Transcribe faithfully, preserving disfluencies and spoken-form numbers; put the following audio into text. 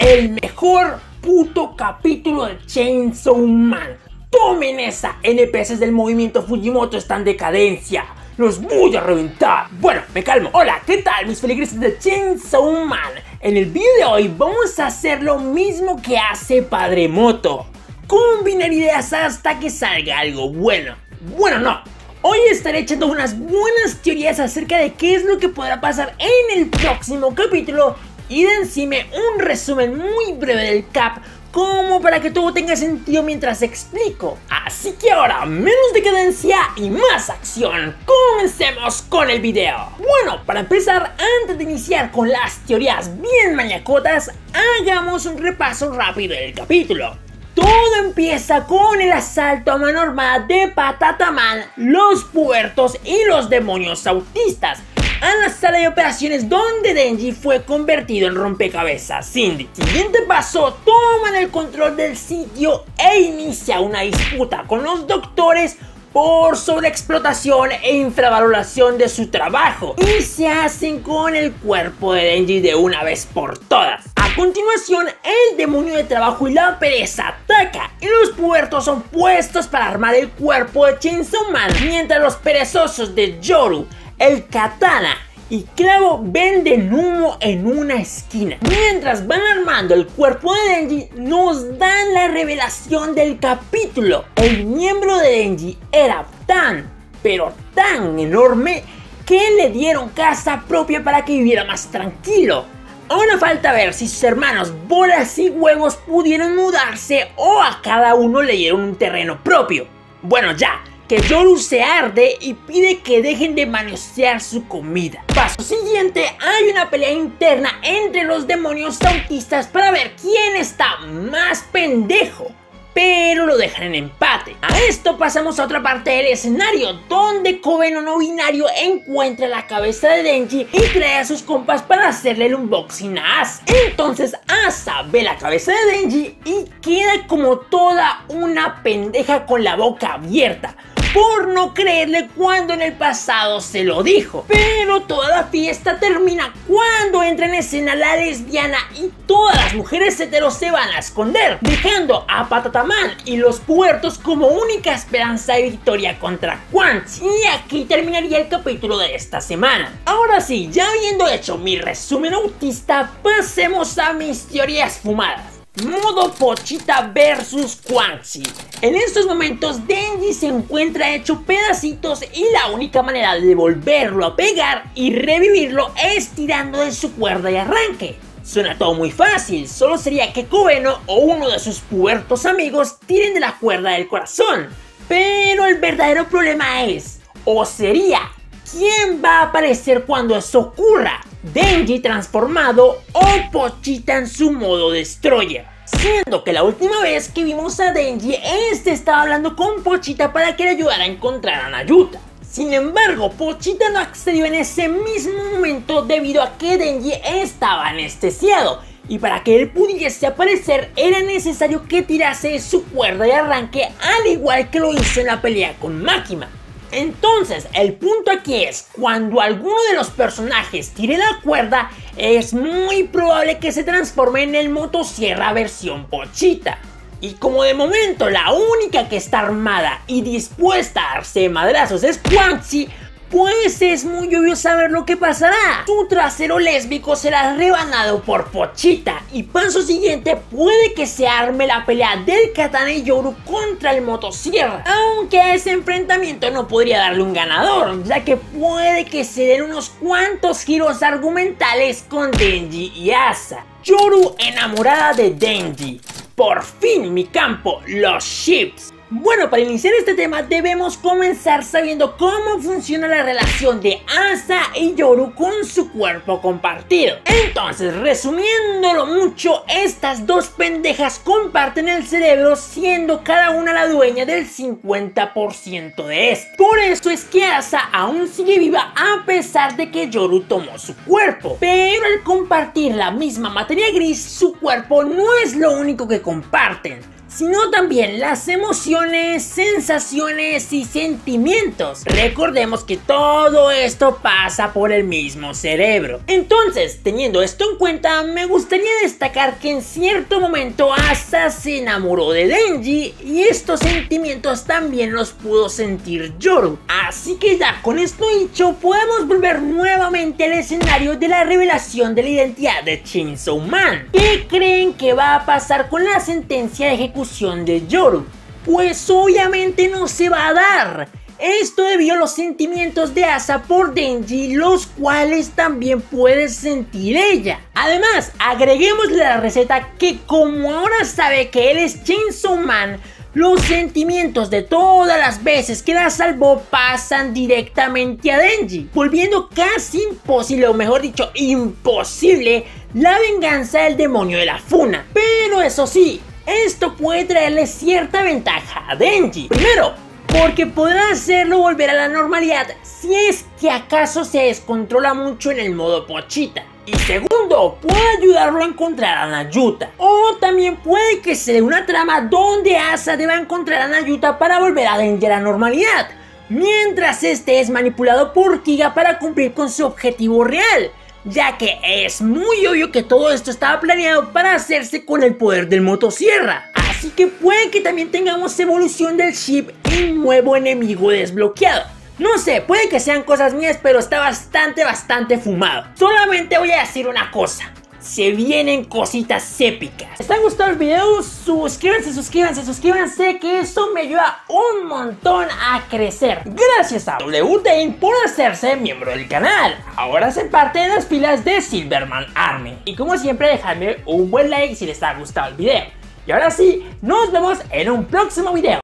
el mejor puto capítulo de Chainsaw Man. Tomen esa, N P Cs del movimiento Fujimoto están en decadencia. Los voy a reventar. Bueno, me calmo. Hola, ¿qué tal mis feligreses de Chainsaw Man? En el vídeo de hoy vamos a hacer lo mismo que hace Padremoto. Combinar ideas hasta que salga algo bueno. Bueno, no. Hoy estaré echando unas buenas teorías acerca de qué es lo que podrá pasar en el próximo capítulo y de encima un resumen muy breve del cap como para que todo tenga sentido mientras explico. Así que ahora, menos decadencia y más acción. Comencemos con el video. Bueno, para empezar, antes de iniciar con las teorías bien mañacotas, hagamos un repaso rápido del capítulo. Todo empieza con el asalto a Manorama de Patataman, los puertos y los demonios autistas a la sala de operaciones donde Denji fue convertido en rompecabezas Cindy. Siguiente paso, toman el control del sitio e inicia una disputa con los doctores por sobreexplotación e infravaloración de su trabajo y se hacen con el cuerpo de Denji de una vez por todas. A continuación, el demonio de trabajo y la pereza ataca y los puertos son puestos para armar el cuerpo de Chainsaw Man, mientras los perezosos de Yoru, el katana y clavo venden humo en una esquina. Mientras van armando el cuerpo de Denji, nos dan la revelación del capítulo. El miembro de Denji era tan, pero tan enorme que le dieron casa propia para que viviera más tranquilo. Ahora falta ver si sus hermanos Bolas y Huevos pudieron mudarse o a cada uno le dieron un terreno propio. Bueno, ya que Yoru se arde y pide que dejen de manosear su comida. Paso siguiente, hay una pelea interna entre los demonios autistas para ver quién está más pendejo, pero lo dejan en empate. A esto pasamos a otra parte del escenario, donde Kobeno no binario encuentra la cabeza de Denji y trae a sus compas para hacerle el unboxing a Asa. Entonces Asa ve la cabeza de Denji y queda como toda una pendeja con la boca abierta por no creerle cuando en el pasado se lo dijo. Pero toda la fiesta termina cuando entra en escena la lesbiana y todas las mujeres heteros se van a esconder, dejando a Patataman y los puertos como única esperanza de victoria contra Quanxi. Y aquí terminaría el capítulo de esta semana. Ahora sí, ya habiendo hecho mi resumen autista, pasemos a mis teorías fumadas. Modo Pochita versus Quanxi. En estos momentos Denji se encuentra hecho pedacitos y la única manera de volverlo a pegar y revivirlo es tirando de su cuerda y arranque. Suena todo muy fácil, solo sería que Kobeno o uno de sus puertos amigos tiren de la cuerda del corazón. Pero el verdadero problema es, o sería, ¿quién va a aparecer cuando eso ocurra? Denji transformado o Pochita en su modo destroyer. Siendo que la última vez que vimos a Denji, este estaba hablando con Pochita para que le ayudara a encontrar a Nayuta. Sin embargo, Pochita no accedió en ese mismo momento debido a que Denji estaba anestesiado. Y para que él pudiese aparecer era necesario que tirase su cuerda de arranque, al igual que lo hizo en la pelea con Makima. Entonces, el punto aquí es, cuando alguno de los personajes tire la cuerda, es muy probable que se transforme en el motosierra versión Pochita. Y como de momento la única que está armada y dispuesta a darse madrazos es Quanxi, pues es muy obvio saber lo que pasará. Su trasero lésbico será rebanado por Pochita. Y paso siguiente, puede que se arme la pelea del katana y Yoru contra el motosierra. Aunque a ese enfrentamiento no podría darle un ganador, ya que puede que se den unos cuantos giros argumentales con Denji y Asa. Yoru enamorada de Denji. Por fin mi campo, los ships. Bueno, para iniciar este tema debemos comenzar sabiendo cómo funciona la relación de Asa y Yoru con su cuerpo compartido. Entonces, resumiéndolo mucho, estas dos pendejas comparten el cerebro siendo cada una la dueña del cincuenta por ciento de este. Por eso es que Asa aún sigue viva a pesar de que Yoru tomó su cuerpo. Pero al compartir la misma materia gris, su cuerpo no es lo único que comparten, sino también las emociones, sensaciones y sentimientos. Recordemos que todo esto pasa por el mismo cerebro. Entonces, teniendo esto en cuenta, me gustaría destacar que en cierto momento Asa se enamoró de Denji y estos sentimientos también los pudo sentir Yoru. Así que ya con esto dicho, podemos volver nuevamente al escenario de la revelación de la identidad de Chainsaw Man. ¿Qué creen que va a pasar con la sentencia de ejecución de Yoru? Pues obviamente no se va a dar. Esto debido a los sentimientos de Asa por Denji, los cuales también puede sentir ella. Además, agreguémosle a la receta que como ahora sabe que él es Chainsaw Man, los sentimientos de todas las veces que la salvó pasan directamente a Denji, volviendo casi imposible, o mejor dicho, imposible, la venganza del demonio de la Funa. Pero eso sí, esto puede traerle cierta ventaja a Denji. Primero, porque podrá hacerlo volver a la normalidad si es que acaso se descontrola mucho en el modo Pochita. Y segundo, puede ayudarlo a encontrar a Nayuta. O también puede que se dé una trama donde Asa deba encontrar a Nayuta para volver a Denji a la normalidad, mientras este es manipulado por Kiga para cumplir con su objetivo real, ya que es muy obvio que todo esto estaba planeado para hacerse con el poder del motosierra. Así que puede que también tengamos evolución del chip y nuevo enemigo desbloqueado. No sé, puede que sean cosas mías, pero está bastante, bastante fumado. Solamente voy a decir una cosa: se vienen cositas épicas. ¿Les han gustado los videos? Suscríbanse, suscríbanse, suscríbanse, que eso me ayuda un montón a crecer. Gracias a W T N por hacerse miembro del canal. Ahora hacen parte de las filas de Silverman Army. Y como siempre, dejadme un buen like si les ha gustado el video. Y ahora sí, nos vemos en un próximo video.